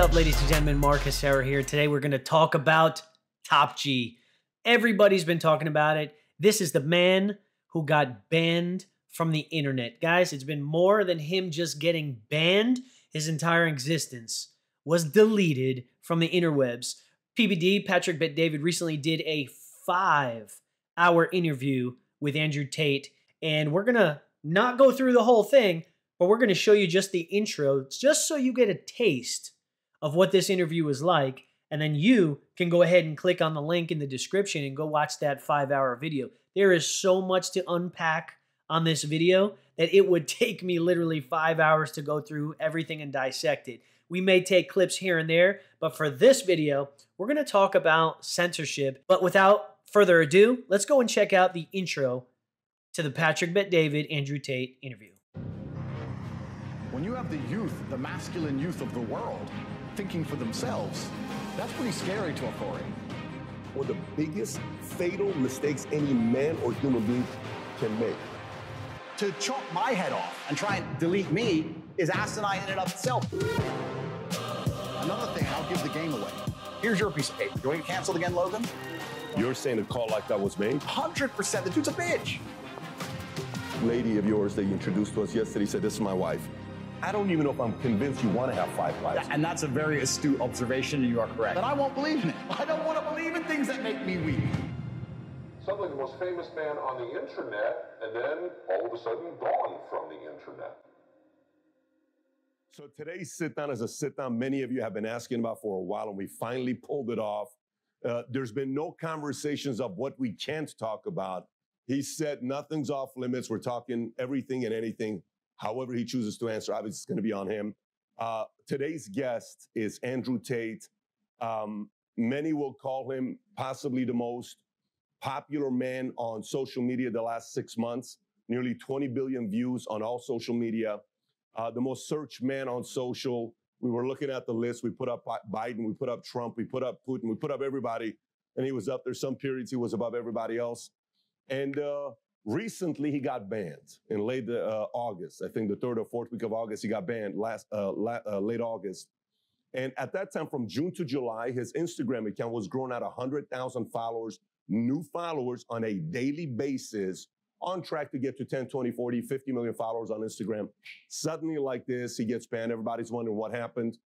up, ladies and gentlemen? Marcus Herrera here. Today we're going to talk about Top G. Everybody's been talking about it. This is the man who got banned from the internet. Guys, it's been more than him just getting banned. His entire existence was deleted from the interwebs. PBD, Patrick Bet-David, recently did a 5-hour interview with Andrew Tate, and we're going to not go through the whole thing, but we're going to show you just the intro, just so you get a taste of what this interview was like, and then you can go ahead and click on the link in the description and go watch that 5-hour video. There is so much to unpack on this video that it would take me literally 5 hours to go through everything and dissect it. We may take clips here and there, but for this video, we're going to talk about censorship. But without further ado, let's go and check out the intro to the Patrick Bet-David, Andrew Tate interview. When you have the youth, the masculine youth of the world, thinking for themselves, that's pretty scary to authority. One of the biggest fatal mistakes any man or human being can make. To chop my head off and try and delete me is asinine in and of itself. Another thing, I'll give the game away. Here's your piece of paper. Do you want to get canceled again, Logan? You're saying a call like that was made? 100%. The dude's a bitch. Lady of yours that you introduced to us yesterday said, "This is my wife." I don't even know if I'm convinced you want to have 5 wives. And that's a very astute observation, and you are correct. But I won't believe in it. I don't want to believe in things that make me weak. Suddenly the most famous man on the internet, and then all of a sudden gone from the internet. So today's sit-down is a sit-down many of you have been asking about for a while, and we finally pulled it off. There's been no conversations of what we can't talk about. He said nothing's off limits. We're talking everything and anything. However he chooses to answer, obviously it's going to be on him. Today's guest is Andrew Tate. Many will call him possibly the most popular man on social media the last 6 months. Nearly 20 billion views on all social media. The most searched man on social. We were looking at the list. We put up Biden. We put up Trump. We put up Putin. We put up everybody. And he was up there. Some periods he was above everybody else. And recently, he got banned in late August. I think the 3rd or 4th week of August, he got banned late August. And at that time, from June to July, his Instagram account was growing at 100,000 followers, new followers on a daily basis, on track to get to 10, 20, 40, 50 million followers on Instagram. Suddenly like this, he gets banned. Everybody's wondering what happened.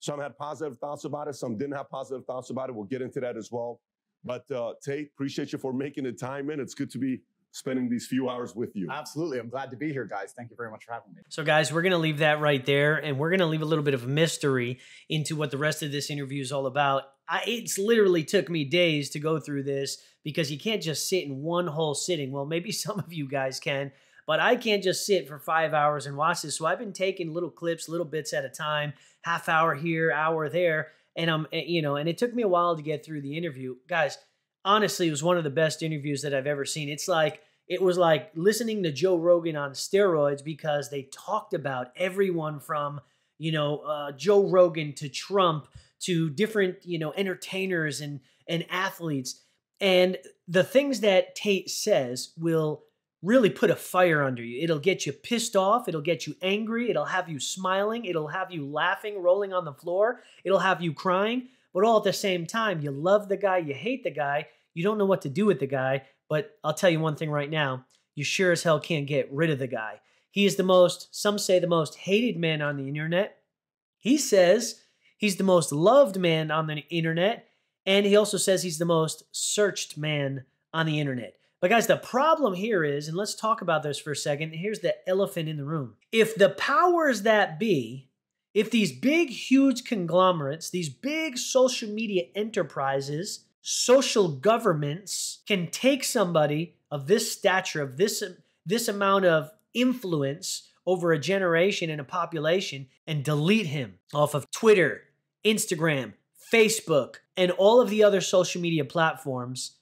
Some had positive thoughts about it. Some didn't have positive thoughts about it. We'll get into that as well. But Tate, appreciate you for making the time, man. It's good to be spending these few hours with you. Absolutely. I'm glad to be here, guys. Thank you very much for having me. So guys, we're going to leave that right there, and we're going to leave a little bit of mystery into what the rest of this interview is all about. It's literally took me days to go through this because you can't just sit in one whole sitting. Well, maybe some of you guys can, but I can't just sit for 5 hours and watch this. So I've been taking little clips, little bits at a time, half hour here, hour there. And and it took me a while to get through the interview. Guys, honestly, it was one of the best interviews that I've ever seen. It was like listening to Joe Rogan on steroids, because they talked about everyone from, Joe Rogan to Trump to different, entertainers and athletes. And the things that Tate says will really put a fire under you. It'll get you pissed off. It'll get you angry. It'll have you smiling. It'll have you laughing, rolling on the floor. It'll have you crying. But all at the same time, you love the guy, you hate the guy, you don't know what to do with the guy. But I'll tell you one thing right now, you sure as hell can't get rid of the guy. He is the most, some say the most hated man on the internet. He says he's the most loved man on the internet. And he also says he's the most searched man on the internet. But guys, the problem here is, and let's talk about this for a second, here's the elephant in the room. If the powers that be, if these big, huge conglomerates, these big social media enterprises, social governments can take somebody of this stature, of this amount of influence over a generation and a population and delete him off of Twitter, Instagram, Facebook, and all of the other social media platforms,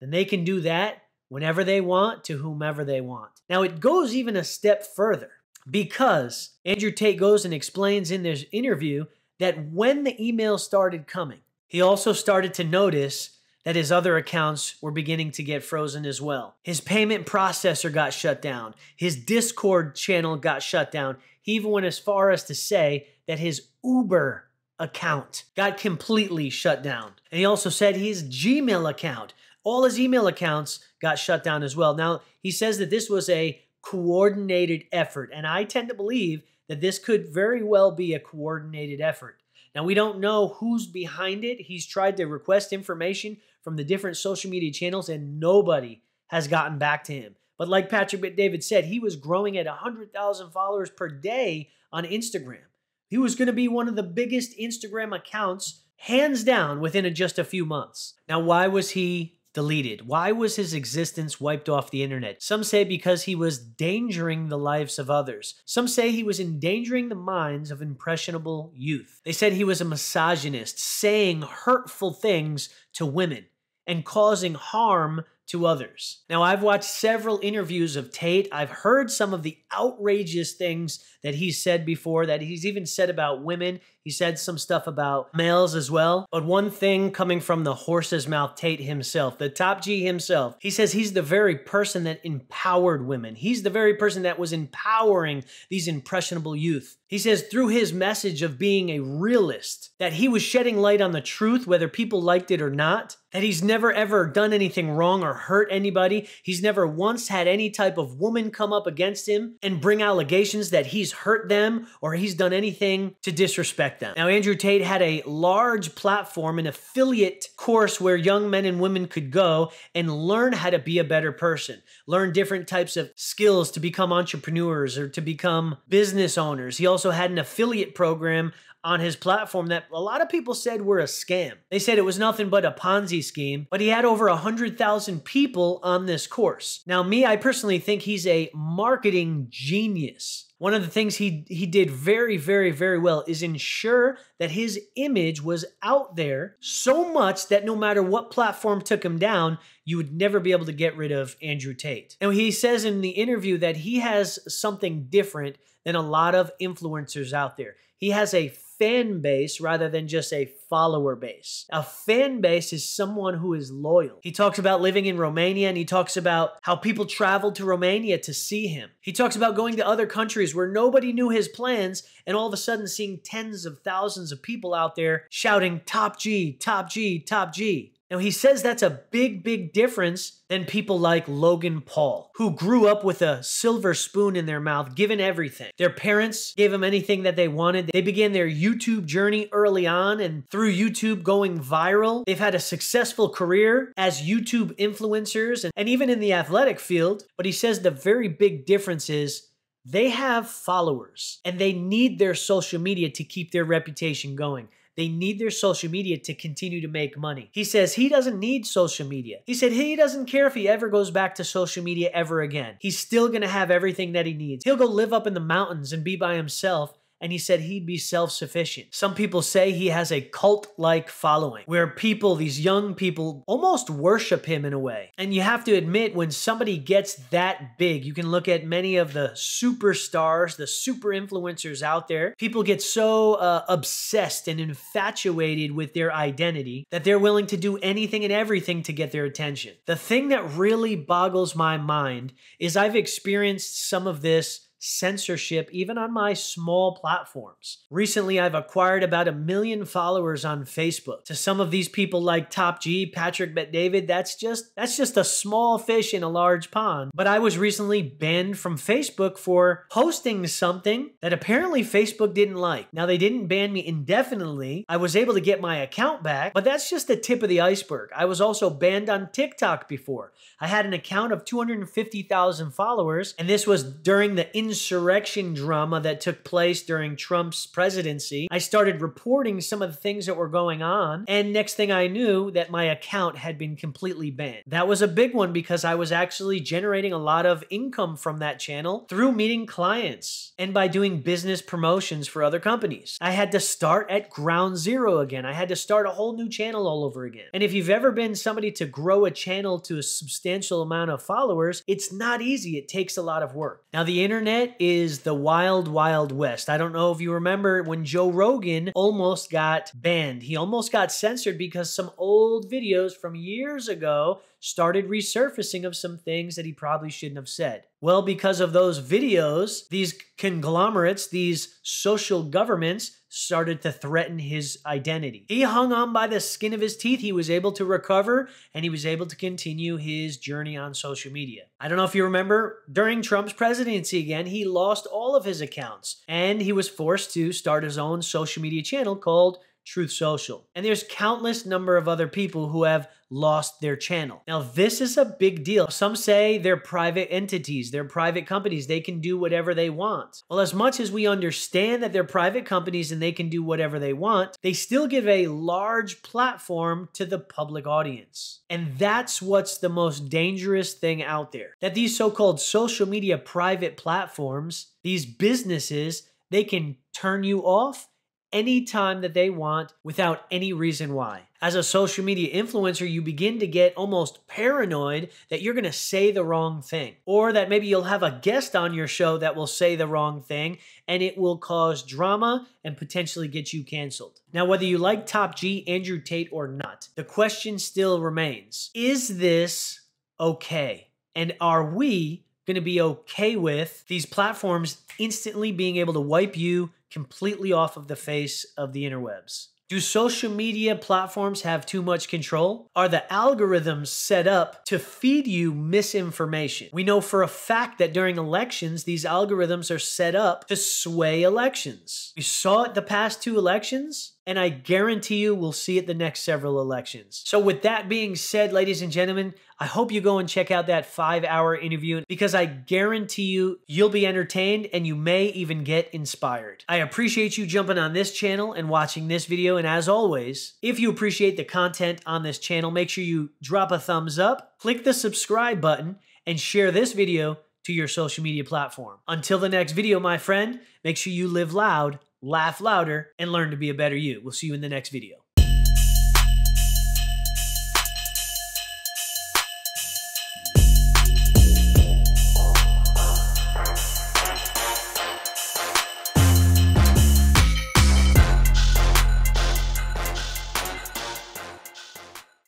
then they can do that whenever they want, to whomever they want. Now, it goes even a step further, because Andrew Tate goes and explains in this interview that when the emails started coming, he also started to notice that his other accounts were beginning to get frozen as well. His payment processor got shut down. His Discord channel got shut down. He even went as far as to say that his Uber account got completely shut down. And he also said his Gmail account, all his email accounts got shut down as well. Now, he says that this was a coordinated effort, and I tend to believe that this could very well be a coordinated effort. Now, we don't know who's behind it. He's tried to request information from the different social media channels, and nobody has gotten back to him. But like Patrick Bet-David said, he was growing at 100,000 followers per day on Instagram. He was going to be one of the biggest Instagram accounts, hands down, within just a few months. Now, why was he deleted? Why was his existence wiped off the internet? Some say because he was endangering the lives of others. Some say he was endangering the minds of impressionable youth. They said he was a misogynist, saying hurtful things to women and causing harm to others. Now, I've watched several interviews of Tate. I've heard some of the outrageous things that he's said before, that he's even said about women. He said some stuff about males as well. But one thing coming from the horse's mouth, Tate himself, the top G himself, he says he's the very person that empowered women. He's the very person that was empowering these impressionable youth. He says through his message of being a realist, that he was shedding light on the truth, whether people liked it or not, that he's never ever done anything wrong or hurt anybody. He's never once had any type of woman come up against him and bring allegations that he's hurt them or he's done anything to disrespect them. Now, Andrew Tate had a large platform, an affiliate course where young men and women could go and learn how to be a better person, learn different types of skills to become entrepreneurs or to become business owners. He also had an affiliate program on his platform that a lot of people said were a scam. They said it was nothing but a Ponzi scheme, but he had over 100,000 people on this course. Now, me, I personally think he's a marketing genius. One of the things he did very, very, very well is ensure that his image was out there so much that no matter what platform took him down, you would never be able to get rid of Andrew Tate. Now, he says in the interview that he has something different than a lot of influencers out there. He has a fan base rather than just a follower base. A fan base is someone who is loyal. He talks about living in Romania, and he talks about how people traveled to Romania to see him. He talks about going to other countries where nobody knew his plans and all of a sudden seeing tens of thousands of people out there shouting, "Top G, Top G, Top G." Now, he says that's a big, big difference than people like Logan Paul, who grew up with a silver spoon in their mouth, given everything. Their parents gave them anything that they wanted. They began their YouTube journey early on, and through YouTube going viral, they've had a successful career as YouTube influencers and even in the athletic field. But he says the very big difference is they have followers, and they need their social media to keep their reputation going. They need their social media to continue to make money. He says he doesn't need social media. He said he doesn't care if he ever goes back to social media ever again. He's still gonna have everything that he needs. He'll go live up in the mountains and be by himself, and he said he'd be self-sufficient. Some people say he has a cult-like following, where people, these young people, almost worship him in a way. And you have to admit, when somebody gets that big, you can look at many of the superstars, the super influencers out there, people get so obsessed and infatuated with their identity that they're willing to do anything and everything to get their attention. The thing that really boggles my mind is I've experienced some of this censorship, even on my small platforms. Recently, I've acquired about 1 million followers on Facebook. To some of these people like Top G, Patrick Bet-David, that's just a small fish in a large pond. But I was recently banned from Facebook for posting something that apparently Facebook didn't like. Now, they didn't ban me indefinitely. I was able to get my account back, but that's just the tip of the iceberg. I was also banned on TikTok before. I had an account of 250,000 followers, and this was during the insurrection drama that took place during Trump's presidency. I started reporting some of the things that were going on, and next thing I knew, that my account had been completely banned. That was a big one because I was actually generating a lot of income from that channel through meeting clients and by doing business promotions for other companies. I had to start at ground zero again. I had to start a whole new channel all over again. And if you've ever been somebody to grow a channel to a substantial amount of followers, it's not easy. It takes a lot of work. Now, the internet is the wild, wild west. I don't know if you remember when Joe Rogan almost got banned. He almost got censored because some old videos from years ago started resurfacing of some things that he probably shouldn't have said. Well, because of those videos, these conglomerates, these social governments started to threaten his identity. He hung on by the skin of his teeth. He was able to recover and he was able to continue his journey on social media. I don't know if you remember, during Trump's presidency again, he lost all of his accounts and he was forced to start his own social media channel called Truth Social. And there's countless number of other people who have lost their channel. Now, this is a big deal. Some say they're private entities, they're private companies, they can do whatever they want. Well, as much as we understand that they're private companies and they can do whatever they want, they still give a large platform to the public audience. And that's what's the most dangerous thing out there, that these so-called social media private platforms, these businesses, they can turn you off any time that they want without any reason why. As a social media influencer, you begin to get almost paranoid that you're gonna say the wrong thing, or that maybe you'll have a guest on your show that will say the wrong thing and it will cause drama and potentially get you canceled. Now, whether you like Top G, Andrew Tate or not, the question still remains, is this okay? And are we gonna be okay with these platforms instantly being able to wipe you completely off of the face of the interwebs? Do social media platforms have too much control? Are the algorithms set up to feed you misinformation? We know for a fact that during elections, these algorithms are set up to sway elections. We saw it the past two elections, and I guarantee you we'll see it the next several elections. So with that being said, ladies and gentlemen, I hope you go and check out that 5-hour interview, because I guarantee you, you'll be entertained and you may even get inspired. I appreciate you jumping on this channel and watching this video. And as always, if you appreciate the content on this channel, make sure you drop a thumbs up, click the subscribe button, and share this video to your social media platform. Until the next video, my friend, make sure you live loud, laugh louder, and learn to be a better you. We'll see you in the next video.